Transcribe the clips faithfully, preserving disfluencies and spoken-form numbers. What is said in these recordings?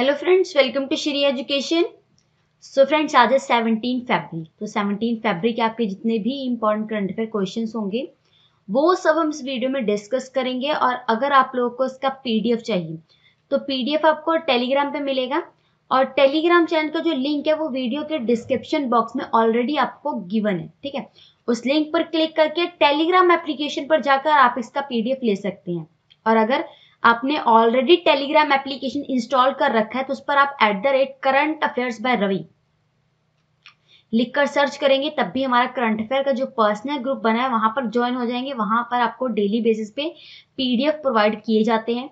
Hello friends, welcome to Shri education. So friends, आज है सत्रह फरवरी। तो सत्रह फरवरी के आपके जितने भी इम्पोर्टेंट करंट अफेयर क्वेश्चन होंगे वो सब हम इस वीडियो में डिस्कस करेंगे। और अगर आप लोगों को इसका पीडीएफ चाहिए तो पीडीएफ आपको टेलीग्राम पे मिलेगा और टेलीग्राम चैनल का जो लिंक है वो वीडियो के डिस्क्रिप्शन बॉक्स में ऑलरेडी आपको गिवन है। ठीक है, उस लिंक पर क्लिक करके टेलीग्राम एप्लीकेशन पर जाकर आप इसका पीडीएफ ले सकते हैं। और अगर आपने ऑलरेडी टेलीग्राम एप्लीकेशन इंस्टॉल कर रखा है तो उस पर आप at the rate current affairs by Ravi लिखकर सर्च करेंगे, तब भी हमारा करंट अफेयर का जो पर्सनल ग्रुप बना है वहां पर ज्वाइन हो जाएंगे। वहां पर आपको डेली बेसिस पे पीडीएफ प्रोवाइड किए जाते हैं।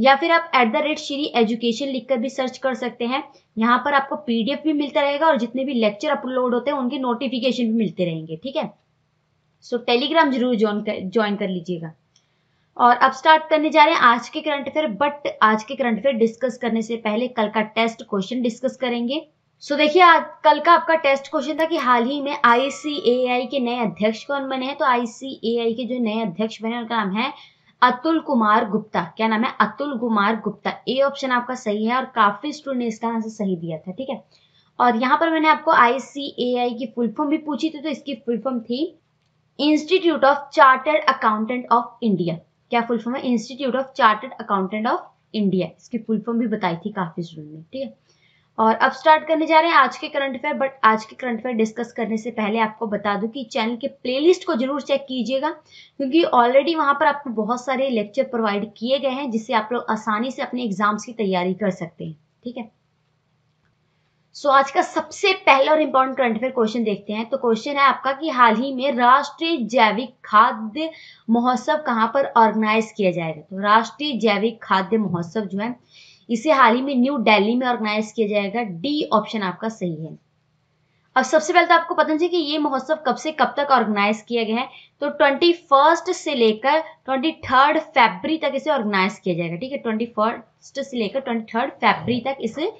या फिर आप at the rate Shri Education लिखकर भी सर्च कर सकते हैं। यहाँ पर आपको पीडीएफ भी मिलता रहेगा और जितने भी लेक्चर अपलोड होते हैं उनके नोटिफिकेशन भी मिलते रहेंगे। ठीक है, सो टेलीग्राम जरूर ज्वाइन कर ज्वाइन कर लीजिएगा। और अब स्टार्ट करने जा रहे हैं आज के करंट अफेयर। बट आज के करंट अफेयर डिस्कस करने से पहले कल का टेस्ट क्वेश्चन डिस्कस करेंगे। सो देखिए, कल का आपका टेस्ट क्वेश्चन था कि हाल ही में आईसीएआई के नए अध्यक्ष कौन बने हैं। तो आईसीएआई के जो नए अध्यक्ष बने उनका नाम है अतुल कुमार गुप्ता। क्या नाम है? अतुल कुमार गुप्ता। ए ऑप्शन आपका सही है और काफी स्टूडेंट ने इसका आंसर सही दिया था। ठीक है, और यहाँ पर मैंने आपको आईसीएआई की फुल फॉर्म भी पूछी थी, तो इसकी फुल फॉर्म थी institute of chartered accountant of India. क्या फुल फॉर्म है? Institute of chartered accountant of India. इसकी फुल फॉर्म भी बताई थी काफी स्टूडेंट ने। ठीक है, और अब स्टार्ट करने जा रहे हैं आज के करंट अफेयर। बट आज के करंट अफेयर डिस्कस करने से पहले आपको बता दूं कि चैनल के प्लेलिस्ट को जरूर चेक कीजिएगा, क्योंकि ऑलरेडी वहां पर आपको बहुत सारे लेक्चर प्रोवाइड किए गए हैं जिससे आप लोग आसानी से अपने एग्जाम्स की तैयारी कर सकते हैं। ठीक है, सो आज का सबसे पहला और इम्पोर्टेंट करंट अफेयर क्वेश्चन देखते हैं। तो क्वेश्चन है आपका कि हाल ही में राष्ट्रीय जैविक खाद्य महोत्सव कहाँ पर ऑर्गेनाइज किया जाएगा। तो राष्ट्रीय जैविक खाद्य महोत्सव जो है इसे हाल ही में न्यू दिल्ली में ऑर्गेनाइज किया जाएगा। डी ऑप्शन आपका सही है। अब सबसे पहले तो आपको पता चले कि ये महोत्सव कब से कब तक ऑर्गेनाइज किया गया है। तो ट्वेंटी फर्स्ट से लेकर ट्वेंटी थर्ड फरवरी तक इसे ऑर्गेनाइज किया जाएगा। ठीक है, ट्वेंटी फर्स्ट से लेकर ट्वेंटी थर्ड फरवरी तक इसे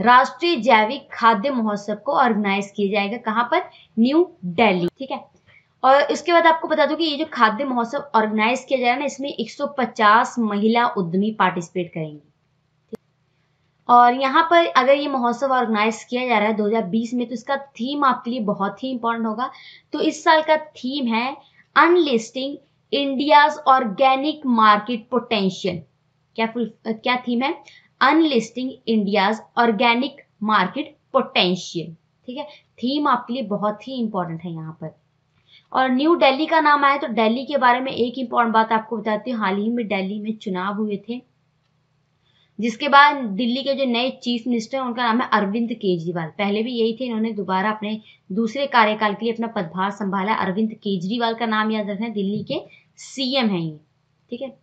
राष्ट्रीय जैविक खाद्य महोत्सव को ऑर्गेनाइज किया जाएगा। कहाँ पर? न्यू दिल्ली। ठीक है, और इसके बाद आपको बता दूं कि ये जो खाद्य महोत्सव ऑर्गेनाइज किया जा रहा है ना, इसमें एक सौ पचास महिला उद्यमी पार्टिसिपेट करेंगे। और यहाँ पर अगर ये महोत्सव ऑर्गेनाइज किया जा रहा है दो हज़ार बीस में, तो इसका थीम आपके लिए बहुत ही इंपॉर्टेंट होगा। तो इस साल का थीम है unlisting India's organic market potential. क्या फुल क्या थीम है? Unlisting India's organic market potential. ठीक है, थीम आपके लिए बहुत ही इंपॉर्टेंट है यहाँ पर। और न्यू दिल्ली का नाम आया तो दिल्ली के बारे में एक इंपॉर्टेंट बात आपको बताती हूँ। हाल ही में दिल्ली में चुनाव हुए थे, जिसके बाद दिल्ली के जो नए चीफ मिनिस्टर हैं उनका नाम है अरविंद केजरीवाल। पहले भी यही थे, इन्होंने दोबारा अपने दूसरे कार्यकाल के लिए अपना पदभार संभाला। अरविंद केजरीवाल का नाम याद रखना, दिल्ली के सीएम हैं ये। ठीक है,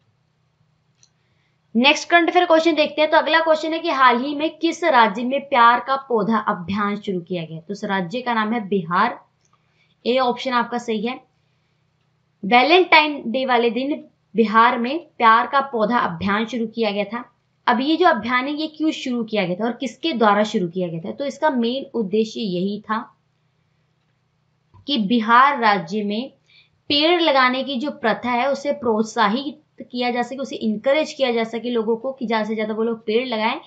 नेक्स्ट करंट अफेयर क्वेश्चन देखते हैं। तो अगला क्वेश्चन है कि हाल ही में किस राज्य में प्यार का पौधा अभियान शुरू किया गया। तो उस राज्य का नाम है बिहार। ए ऑप्शन आपका सही है। वैलेंटाइन डे वाले दिन बिहार में प्यार का पौधा अभियान शुरू किया गया था। अब ये जो अभियान है ये क्यों शुरू किया गया था और किसके द्वारा शुरू किया गया था? तो इसका मेन उद्देश्य यही था कि बिहार राज्य में पेड़ लगाने की जो प्रथा है उसे प्रोत्साहित किया जा सके, उसे इनकरेज किया जा सके लोगों को, कि ज्यादा से ज्यादा वो लोग पेड़ लगाएं।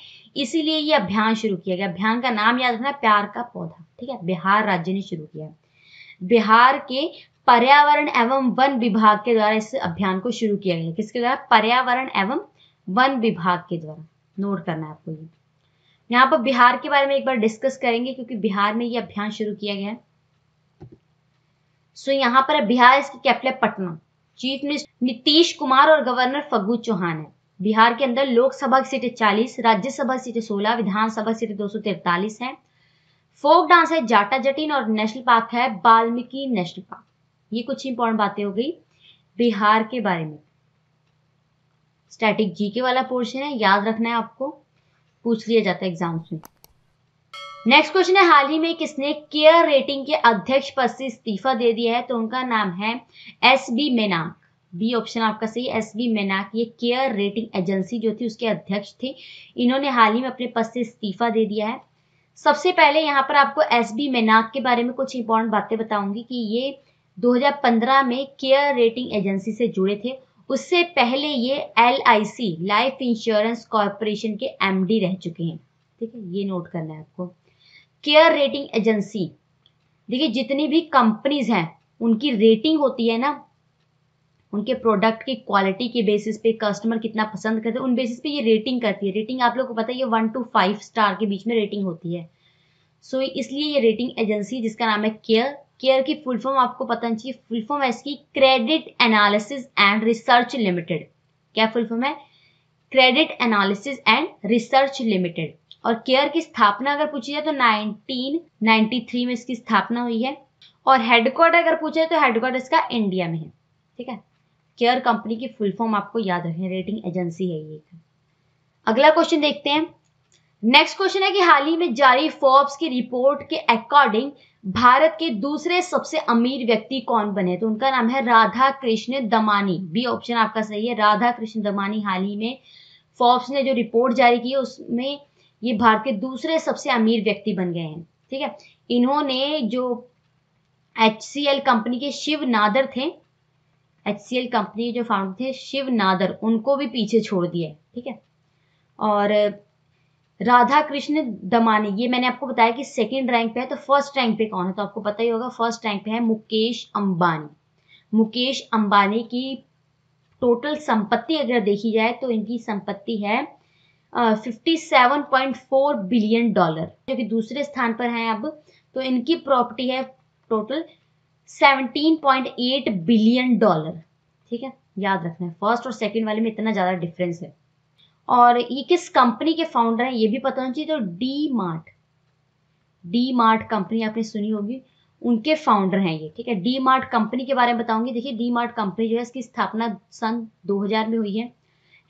इसीलिए ये अभियान शुरू किया गया। अभियान का नाम याद रखना, प्यार का पौधा। ठीक है, बिहार राज्य ने शुरू किया। बिहार के पर्यावरण एवं वन विभाग के द्वारा इस अभियान को शुरू किया गया। किसके द्वारा? पर्यावरण एवं वन विभाग के द्वारा। नोट करना है आपको ये। यहाँ पर बिहार के बारे में एक बार डिस्कस करेंगे क्योंकि बिहार में ये अभियान शुरू किया गया है। सो यहाँ पर बिहार, इसकी capital Patna. Chief minister Nitish Kumar और गवर्नर फग्गू चौहान है। बिहार के अंदर लोकसभा सीटें चालीस, राज्यसभा सीटें सोलह, विधानसभा सीटें दो सौ तिरतालीस है। फोक डांस है जाटा जटिन और नेशनल पार्क है वाल्मीकि नेशनल पार्क। ये कुछ इंपॉर्टेंट बातें हो गई बिहार के बारे में। स्टैटिक जीके वाला पोर्शन है, याद रखना है आपको, पूछ लिया जाता है एग्जाम्स में। नेक्स्ट क्वेश्चन है हाल ही में किसने केयर रेटिंग के अध्यक्ष पद से इस्तीफा दे दिया है। तो उनका नाम है एसबी मेनाक। बी ऑप्शन आपका सही। एसबी मेनाक ये केयर रेटिंग एजेंसी जो थी उसके अध्यक्ष थे। इन्होंने हाल ही में अपने पद से इस्तीफा दे दिया है। सबसे पहले यहाँ पर आपको एसबी मेनाक के बारे में कुछ इंपॉर्टेंट बातें बताऊंगी कि ये दो हजार पंद्रह में केयर रेटिंग एजेंसी से जुड़े थे। उससे पहले ये L I C life insurance corporation के एमडी रह चुके हैं। ठीक है, ये नोट करना है आपको। केयर रेटिंग एजेंसी, देखिए जितनी भी कंपनीज हैं उनकी रेटिंग होती है ना, उनके प्रोडक्ट की क्वालिटी के बेसिस पे कस्टमर कितना पसंद करते हैं उन बेसिस पे ये रेटिंग करती है। रेटिंग आप लोग को पता है ये वन टू फाइव स्टार के बीच में रेटिंग होती है। सो so, इसलिए ये रेटिंग एजेंसी जिसका नाम है केयर। केयर की फुल फॉर्म आपको पता चाहिए, फुल फॉर्म है इसकी credit analysis and research limited. क्या फुल फॉर्म है? Credit analysis and research limited. और केयर की स्थापना अगर पूछी जाए तो नाइनटीन नाइंटी थ्री में इसकी स्थापना हुई है। और हेडक्वार्टर अगर पूछे तो हेडक्वार्टर इसका इंडिया में है। ठीक है, केयर कंपनी की फुल फॉर्म आपको याद रखें, रेटिंग एजेंसी है ये। अगला क्वेश्चन देखते हैं। नेक्स्ट क्वेश्चन है कि हाल ही में जारी फोर्ब्स की रिपोर्ट के अकॉर्डिंग भारत के दूसरे सबसे अमीर व्यक्ति कौन बने? तो उनका नाम है राधा कृष्ण दमानी। बी ऑप्शन आपका सही है, राधा कृष्ण दमानी। हाल ही में फोर्ब्स ने जो रिपोर्ट जारी की है उसमें ये भारत के दूसरे सबसे अमीर व्यक्ति बन गए हैं। ठीक है, इन्होंने जो एच सी एल कंपनी के शिव नादर थे, एच सी एल कंपनी के जो फाउंडर थे शिव नादर, उनको भी पीछे छोड़ दिया। ठीक है, और राधा कृष्ण दमानी ये मैंने आपको बताया कि सेकंड रैंक पे है, तो फर्स्ट रैंक पे कौन है? तो आपको पता ही होगा फर्स्ट रैंक पे है मुकेश अंबानी। मुकेश अंबानी की टोटल संपत्ति अगर देखी जाए तो इनकी संपत्ति है सत्तावन पॉइंट चार बिलियन डॉलर, जो कि दूसरे स्थान पर हैं अब। तो इनकी प्रॉपर्टी है टोटल सत्रह पॉइंट आठ बिलियन डॉलर। ठीक है, याद रखना है, फर्स्ट और सेकंड वाले में इतना ज़्यादा डिफरेंस है। और ये किस कंपनी के फाउंडर हैं ये भी पता होना चाहिए। तो डीमार्ट, डीमार्ट कंपनी आपने सुनी होगी, उनके फाउंडर हैं ये। ठीक है, डीमार्ट कंपनी के बारे में बताऊंगी। देखिए डीमार्ट कंपनी जो है इसकी स्थापना सन दो हज़ार में हुई है।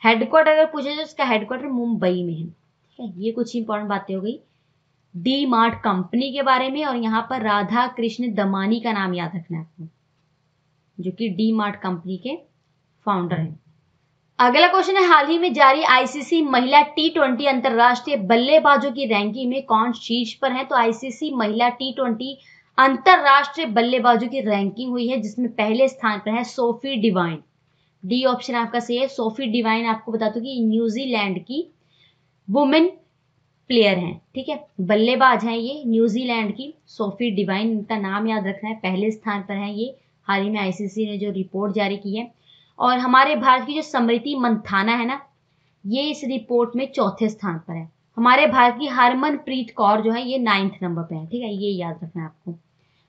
हेडक्वार्टर अगर पूछे तो इसका हेडक्वार्टर मुंबई में है। ठीक है, ये कुछ इंपॉर्टेंट बातें हो गई डीमार्ट कंपनी के बारे में। और यहाँ पर राधा कृष्ण दमानी का नाम याद रखना है आपको, जो कि डीमार्ट कंपनी के फाउंडर हैं। अगला क्वेश्चन है, हाल ही में जारी आई सी सी महिला टी ट्वेंटी अंतरराष्ट्रीय बल्लेबाजों की रैंकिंग में कौन शीर्ष पर है? तो आई सी सी महिला टी ट्वेंटी अंतरराष्ट्रीय बल्लेबाजों की रैंकिंग हुई है, जिसमें पहले स्थान पर है सोफी डिवाइन। डी ऑप्शन आपका सही है, सोफी डिवाइन। आपको बता दूं कि न्यूजीलैंड की वुमेन प्लेयर हैं। ठीक है, बल्लेबाज हैं ये न्यूजीलैंड की। सोफी डिवाइन इनका नाम याद रखना है, पहले स्थान पर है ये। हाल ही में आई सी सी ने जो रिपोर्ट जारी की है। और हमारे भारत की जो समृति मंथाना है ना, ये इस रिपोर्ट में चौथे स्थान पर है। हमारे भारत की हरमनप्रीत कौर जो है ये नाइन्थ नंबर पे है। ठीक है, ये याद रखना है आपको।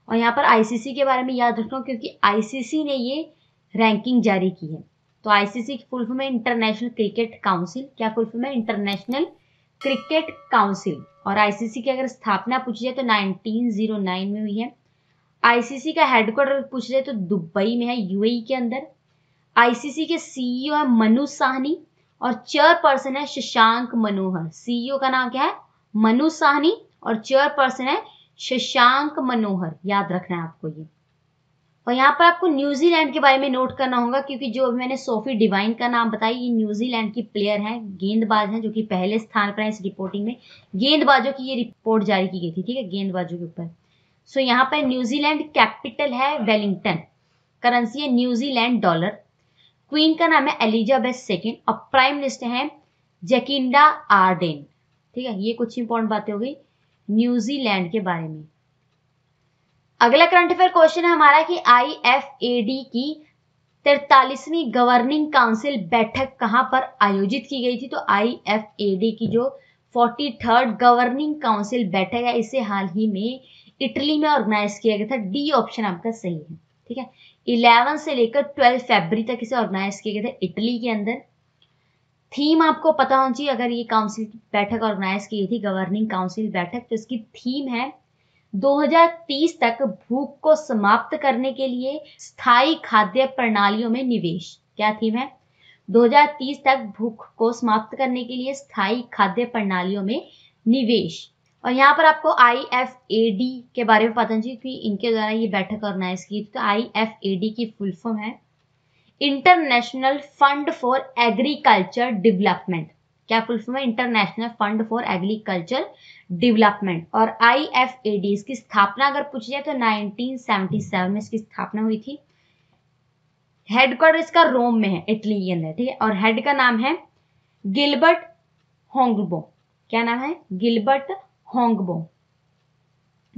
और यहाँ पर आई सी सी के बारे में याद रखना क्योंकि आई सी सी ने ये रैंकिंग जारी की है। तो आई सी सी की फुल फॉर्म है इंटरनेशनल क्रिकेट काउंसिल। क्या फुल फॉर्म है? International cricket council. और आई सी सी की अगर स्थापना पूछी जाए तो नाइनटीन ओ नाइन में हुई है। आई सी सी का हेडक्वार्टर पूछा जाए तो दुबई में है, यू ए ई के अंदर। आई सी सी के सी ई ओ है मनु साहनी और चेयरपर्सन है शशांक मनोहर। सी ई ओ का नाम क्या है? मनु साहनी और चेयरपर्सन है शशांक मनोहर। याद रखना है आपको ये। और यहाँ पर आपको न्यूजीलैंड के बारे में नोट करना होगा क्योंकि जो मैंने सोफी डिवाइन का नाम बताया ये न्यूजीलैंड की प्लेयर हैं, गेंदबाज हैं, जो कि पहले स्थान पर है इस रिपोर्टिंग में। गेंदबाजों की ये रिपोर्ट जारी की गई थी। ठीक है, गेंदबाजों के ऊपर। सो यहाँ पर न्यूजीलैंड कैपिटल है वेलिंगटन, करेंसी है न्यूजीलैंड डॉलर। क्वीन का नाम है एलिजाबेथ सेकेंड और प्राइम मिनिस्टर हैं जैकिंडा आर्डेन। ठीक है, ये कुछ इंपॉर्टेंट बातें हो गई न्यूजीलैंड के बारे में। अगला करंट अफेयर क्वेश्चन है हमारा कि आई एफ ए डी की तिरतालीसवीं गवर्निंग काउंसिल बैठक कहां पर आयोजित की गई थी? तो आई एफ ए डी की जो फोर्टी थर्ड गवर्निंग काउंसिल बैठक है इसे हाल ही में इटली में ऑर्गेनाइज किया गया था। डी ऑप्शन आपका सही है। ठीक है, इलेवन से लेकर ट्वेल्व फरवरी तक इसे ऑर्गेनाइज किया गया था इटली के अंदर। थीम आपको पता होना चाहिए अगर ये काउंसिल बैठक ऑर्गेनाइज की गई थी, गवर्निंग काउंसिल बैठक, तो इसकी थीम है दो हज़ार तीस तक भूख को समाप्त करने के लिए स्थायी खाद्य प्रणालियों में निवेश। क्या थीम है? दो हज़ार तीस तक भूख को समाप्त करने के लिए स्थायी खाद्य प्रणालियों में निवेश। और यहाँ पर आपको आई एफ ए डी के बारे में पता चली कि इनके द्वारा ये बैठक ऑर्गेनाइज की थी। तो आई एफ ए डी की फुल फॉर्म है international fund for agriculture development. क्या फुल फॉर्म है? International fund for agriculture development. और आई एफ ए डी इसकी स्थापना अगर पूछी जाए तो नाइनटीन सेवेंटी सेवन में इसकी स्थापना हुई थी। हेडक्वार्टर इसका रोम में है, इटली के अंदर। ठीक है, और हेड का नाम है गिलबर्ट होंगबो। क्या नाम है, गिलबर्ट होंगबो।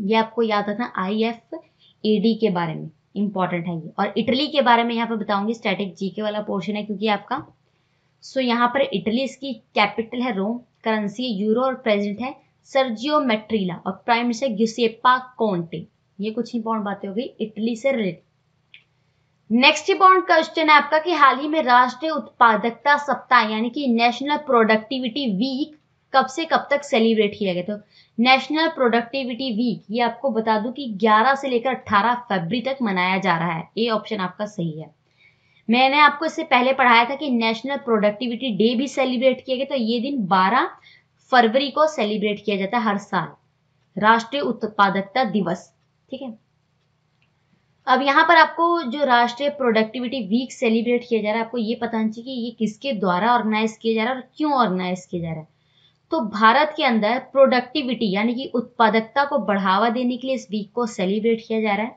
ये आपको याद रखना आई एफ ए डी के बारे में इंपॉर्टेंट है ये। और इटली के बारे में यहाँ पर बताऊंगी, स्टैटिक जीके वाला पोर्शन है क्योंकि आपका। सो यहाँ पर इटली, इसकी कैपिटल है रोम, करेंसी यूरो और प्रेसिडेंट है सर्जियो मेट्रीला और प्राइम मिनिस्टर गियुसेप्पा कोंटे। ये कुछ इंपॉर्टेंट बातें हो गई इटली से रिलेटेड। नेक्स्ट इंपॉर्टेंट क्वेश्चन है आपका कि हाल ही में राष्ट्रीय उत्पादकता सप्ताह यानी कि नेशनल प्रोडक्टिविटी वीक कब से कब तक सेलिब्रेट किया गया। तो नेशनल प्रोडक्टिविटी वीक ये आपको बता दूं कि ग्यारह से लेकर अठारह फरवरी तक मनाया जा रहा है। ये ऑप्शन आपका सही है। मैंने आपको इससे पहले पढ़ाया था कि नेशनल प्रोडक्टिविटी डे भी सेलिब्रेट किया गया, तो ये दिन बारह फरवरी को सेलिब्रेट किया जाता है हर साल, राष्ट्रीय उत्पादकता दिवस। ठीक है, अब यहाँ पर आपको जो राष्ट्रीय प्रोडक्टिविटी वीक सेलिब्रेट किया जा रहा है, आपको ये पता चाहिए कि ये किसके द्वारा ऑर्गेनाइज किया जा रहा है और क्यों ऑर्गेनाइज किया जा रहा है। तो भारत के अंदर प्रोडक्टिविटी यानी कि उत्पादकता को बढ़ावा देने के लिए इस वीक को सेलिब्रेट किया जा रहा है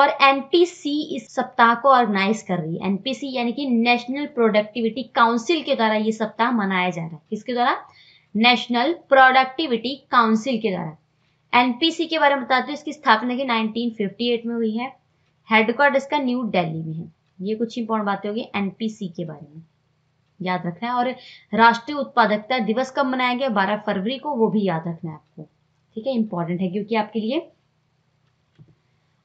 और एन पी सी इस सप्ताह को ऑर्गेनाइज कर रही है। एन पी सी यानी कि नेशनल प्रोडक्टिविटी काउंसिल के द्वारा ये सप्ताह मनाया जा रहा है। किसके द्वारा? नेशनल प्रोडक्टिविटी काउंसिल के द्वारा। एन पी सी के बारे में बताते हैं, इसकी स्थापना की नाइनटीन फिफ्टी एट में हुई है, हेडक्वार्टर इसका न्यू दिल्ली में है। ये कुछ इंपॉर्टेंट बातें होगी एन पी सी के बारे में, याद रखना है। और राष्ट्रीय उत्पादकता दिवस कब मनाया गया? बारह फरवरी को, वो भी याद रखना है आपको। ठीक है, इंपॉर्टेंट है क्योंकि आपके लिए।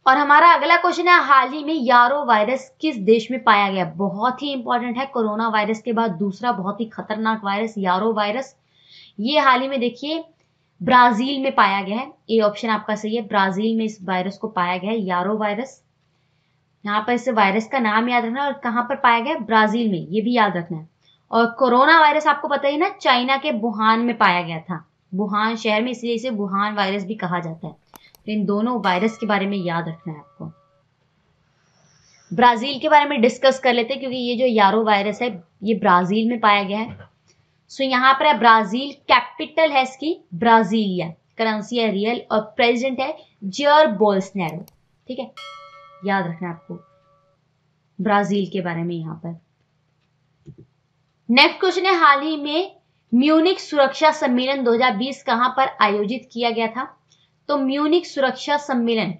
और हमारा अगला क्वेश्चन है, हाल ही में यारो वायरस किस देश में पाया गया? बहुत ही इंपॉर्टेंट है, कोरोना वायरस के बाद दूसरा बहुत ही खतरनाक वायरस यारो वायरस। ये हाल ही में देखिए ब्राजील में पाया गया है। ये ऑप्शन आपका सही है, ब्राजील में इस वायरस को पाया गया है यारो वायरस। यहाँ पर इस वायरस का नाम याद रखना और कहाँ पर पाया गया, ब्राजील में, ये भी याद रखना है। और कोरोना वायरस आपको पता ही ना, चाइना के वुहान में पाया गया था, वुहान शहर में, इसलिए इसे वुहान वायरस भी कहा जाता है। तो इन दोनों वायरस के बारे में याद रखना है आपको। ब्राजील के बारे में डिस्कस कर लेते हैं क्योंकि ये जो यारो वायरस है ये ब्राजील में पाया गया है। सो यहाँ पर है ब्राजील, कैपिटल है इसकी ब्राजीलिया, करेंसी है रियल और प्रेसिडेंट है जेयर बोल्सनेरो। ठीक है, याद रखना आपको ब्राजील के बारे में। यहाँ पर नेक्स्ट क्वेश्चन है, हाल ही में म्यूनिक सुरक्षा सम्मेलन दो हज़ार बीस कहां पर आयोजित किया गया था? तो म्यूनिक सुरक्षा सम्मेलन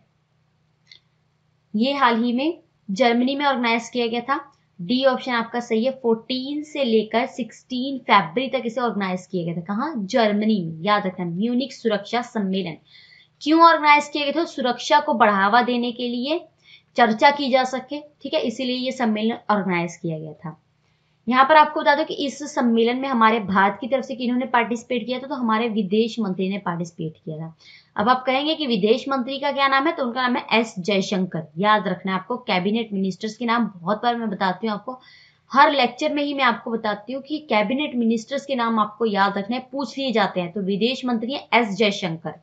ये हाल ही में जर्मनी में ऑर्गेनाइज किया गया था। डी ऑप्शन आपका सही है, चौदह से लेकर सोलह फरवरी तक इसे ऑर्गेनाइज किया गया था। कहां? जर्मनी में, याद रखना। म्यूनिक सुरक्षा सम्मेलन क्यों ऑर्गेनाइज किया गया था? सुरक्षा को बढ़ावा देने के लिए, चर्चा की जा सके। ठीक है, इसीलिए यह सम्मेलन ऑर्गेनाइज किया गया था। यहाँ पर आपको बता दो कि इस सम्मेलन में हमारे भारत की तरफ से किन्होंने पार्टिसिपेट किया था? तो हमारे विदेश मंत्री ने पार्टिसिपेट किया था। अब आप कहेंगे कि विदेश मंत्री का क्या नाम है? तो उनका नाम है एस जयशंकर, याद रखना है आपको। कैबिनेट मिनिस्टर्स के नाम बहुत बार मैं बताती हूँ आपको, हर लेक्चर में ही मैं आपको बताती हूँ कि कैबिनेट मिनिस्टर्स के नाम आपको याद रखना है, पूछ लिए जाते हैं। तो विदेश मंत्री है एस जयशंकर।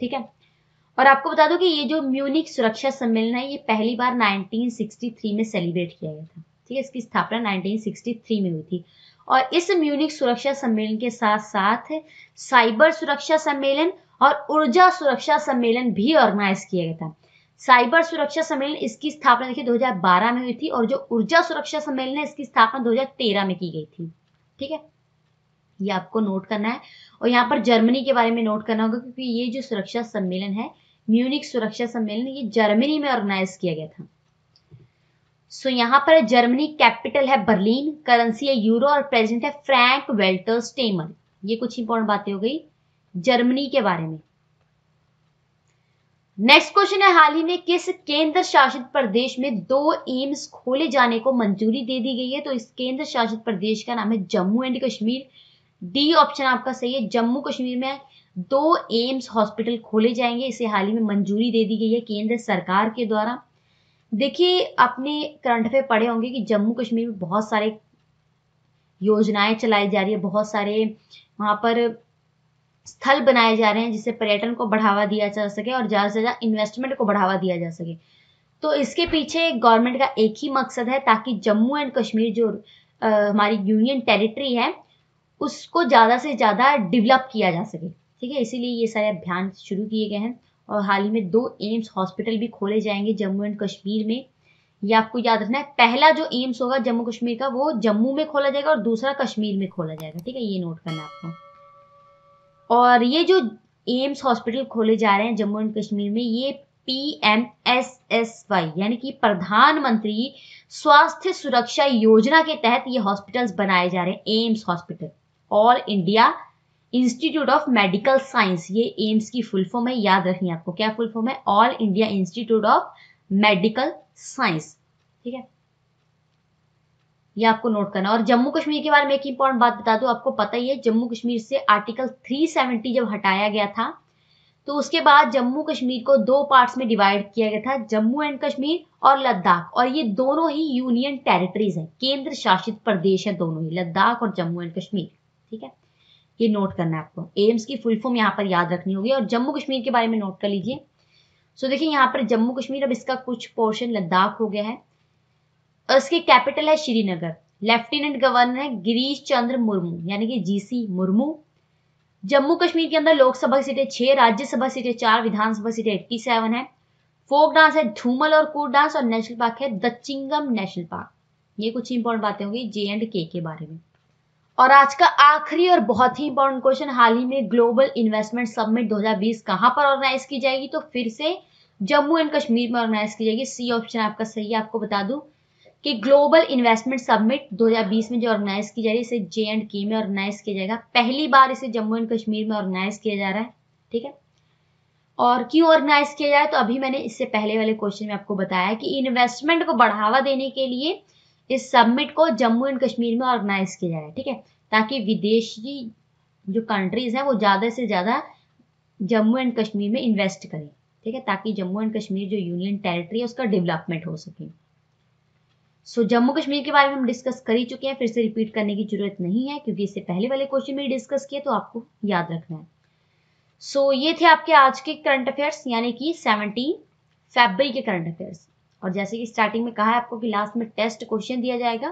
ठीक है, और आपको बता दो कि ये जो म्यूनिक सुरक्षा सम्मेलन है ये पहली बार नाइनटीन सिक्सटी थ्री में सेलिब्रेट किया गया था। ठीक है, इसकी स्थापना नाइनटीन सिक्सटी थ्री में हुई थी। और इस म्यूनिक सुरक्षा सम्मेलन के साथ साथ साइबर सुरक्षा सम्मेलन और ऊर्जा सुरक्षा सम्मेलन भी ऑर्गेनाइज किया गया था। साइबर सुरक्षा सम्मेलन इसकी स्थापना देखिए दो हज़ार बारह में हुई थी और जो ऊर्जा सुरक्षा सम्मेलन है इसकी स्थापना दो हज़ार तेरह में की गई थी। ठीक है, ये आपको नोट करना है। और यहाँ पर जर्मनी के बारे में नोट करना होगा क्योंकि ये जो सुरक्षा सम्मेलन है, म्यूनिक सुरक्षा सम्मेलन, ये जर्मनी में ऑर्गेनाइज किया गया था। सो so, यहाँ पर जर्मनी, कैपिटल है बर्लिन, करेंसी है यूरो और प्रेसिडेंट है फ्रैंक वेल्टर स्टेमर। ये कुछ इंपॉर्टेंट बातें हो गई जर्मनी के बारे में। नेक्स्ट क्वेश्चन है, हाल ही में किस केंद्र शासित प्रदेश में दो एम्स खोले जाने को मंजूरी दे दी गई है? तो इस केंद्र शासित प्रदेश का नाम है Jammu and Kashmir. D option आपका सही है, जम्मू कश्मीर में दो एम्स हॉस्पिटल खोले जाएंगे, इसे हाल ही में मंजूरी दे दी गई है केंद्र सरकार के द्वारा। देखिए आपने करंट अफेयर पढ़े होंगे कि जम्मू कश्मीर में बहुत सारे योजनाएं चलाई जा रही है, बहुत सारे वहां पर स्थल बनाए जा रहे हैं जिससे पर्यटन को बढ़ावा दिया जा सके और ज्यादा से ज्यादा इन्वेस्टमेंट को बढ़ावा दिया जा सके। तो इसके पीछे गवर्नमेंट का एक ही मकसद है, ताकि जम्मू एंड कश्मीर जो आ, हमारी यूनियन टेरिटरी है उसको ज्यादा से ज्यादा डेवलप किया जा सके। ठीक है, इसीलिए ये सारे अभियान शुरू किए गए हैं। और हाल ही में दो एम्स हॉस्पिटल भी खोले जाएंगे जम्मू एंड कश्मीर में, ये आपको याद रखना है। पहला जो एम्स होगा जम्मू कश्मीर का वो जम्मू में खोला जाएगा और दूसरा कश्मीर में खोला जाएगा। ठीक है, ये नोट करना है आपको। और ये जो एम्स हॉस्पिटल खोले जा रहे हैं जम्मू एंड कश्मीर में, ये P M S S Y यानी कि प्रधानमंत्री स्वास्थ्य सुरक्षा योजना के तहत ये हॉस्पिटल्स बनाए जा रहे हैं। AIIMS hospital, all India institute of medical science, ये एम्स की फुल फॉर्म है, याद रखिए। आपको क्या फुल फॉर्म है? All India institute of medical science, ठीक है, ये आपको नोट करना। और जम्मू कश्मीर के बारे में एक इंपॉर्टेंट बात बता दूं, आपको पता ही है जम्मू कश्मीर से आर्टिकल तीन सौ सत्तर जब हटाया गया था तो उसके बाद जम्मू कश्मीर को दो पार्ट्स में डिवाइड किया गया था, जम्मू एंड कश्मीर और लद्दाख, और ये दोनों ही यूनियन टेरिटरीज हैं, केंद्र शासित प्रदेश हैं दोनों ही, लद्दाख और जम्मू एंड कश्मीर, ठीक है, ये नोट करना है आपको। एम्स की फुल फॉर्म यहाँ पर याद रखनी होगी। और जम्मू कश्मीर के बारे में नोट कर लीजिए। सो देखिए यहाँ पर जम्मू कश्मीर, अब इसका कुछ पोर्शन लद्दाख हो गया है। इसकी कैपिटल है श्रीनगर। लेफ्टिनेंट गवर्नर है गिरीश चंद्र मुर्मू यानी कि जीसी मुर्मू। जम्मू कश्मीर के अंदर लोकसभा सीटें छह, राज्यसभा सीटें चार, विधानसभा सीटें सत्तासी है। फोक डांस है धूमल और कूट डांस, और नेशनल पार्क है दचिंगम नेशनल पार्क। ये कुछ इंपॉर्टेंट बातें होंगी जे एंड के के बारे में। और आज का आखिरी और बहुत ही इंपॉर्टेंट क्वेश्चन, हाल ही में ग्लोबल इन्वेस्टमेंट समिट दो हज़ार बीस कहाँ पर ऑर्गेनाइज की जाएगी? तो फिर से जम्मू एंड कश्मीर में ऑर्गेनाइज की जाएगी। सी ऑप्शन आपका सही है। आपको बता दूं कि ग्लोबल इन्वेस्टमेंट समिट दो हज़ार बीस में जो ऑर्गेनाइज की जा रही है इसे जे एंड के में ऑर्गेनाइज किया जाएगा। पहली बार इसे जम्मू एंड कश्मीर में ऑर्गेनाइज किया जा रहा है, ठीक है। और क्यों ऑर्गेनाइज किया जा रहा है? तो अभी मैंने इससे पहले वाले क्वेश्चन में आपको बताया कि इन्वेस्टमेंट को बढ़ावा देने के लिए इस समिट को जम्मू एंड कश्मीर में ऑर्गेनाइज किया जा रहा है, ठीक है, ताकि विदेशी जो कंट्रीज हैं वो ज़्यादा से ज़्यादा जम्मू एंड कश्मीर में इन्वेस्ट करें, ठीक है, ताकि जम्मू एंड कश्मीर जो यूनियन टेरिटरी है उसका डेवलपमेंट हो सके। सो so, जम्मू कश्मीर के बारे में हम डिस्कस कर ही चुके हैं, फिर से रिपीट करने की जरूरत नहीं है क्योंकि इससे पहले वाले क्वेश्चन में डिस्कस किया, तो आपको याद रखना है। सो so, ये थे आपके आज के करंट अफेयर्स यानी कि सत्रह फरवरी के करंट अफेयर्स। और जैसे कि स्टार्टिंग में कहा है आपको कि लास्ट में टेस्ट क्वेश्चन दिया जाएगा।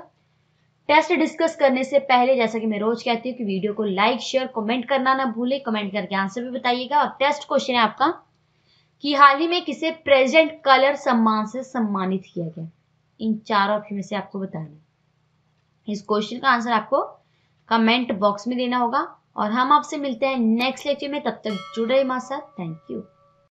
टेस्ट डिस्कस करने से पहले, जैसा कि मैं रोज कहती हूँ कि वीडियो को लाइक शेयर कमेंट करना ना भूले, कमेंट करके आंसर भी बताइएगा। और टेस्ट क्वेश्चन है आपका कि हाल ही में किसे प्रेजेंट कलर सम्मान से सम्मानित किया गया। इन चार ऑप्शन में से आपको बताना है। इस क्वेश्चन का आंसर आपको कमेंट बॉक्स में देना होगा। और हम आपसे मिलते हैं नेक्स्ट लेक्चर में, तब तक जुड़े रहिए हमारे साथ। Thank you.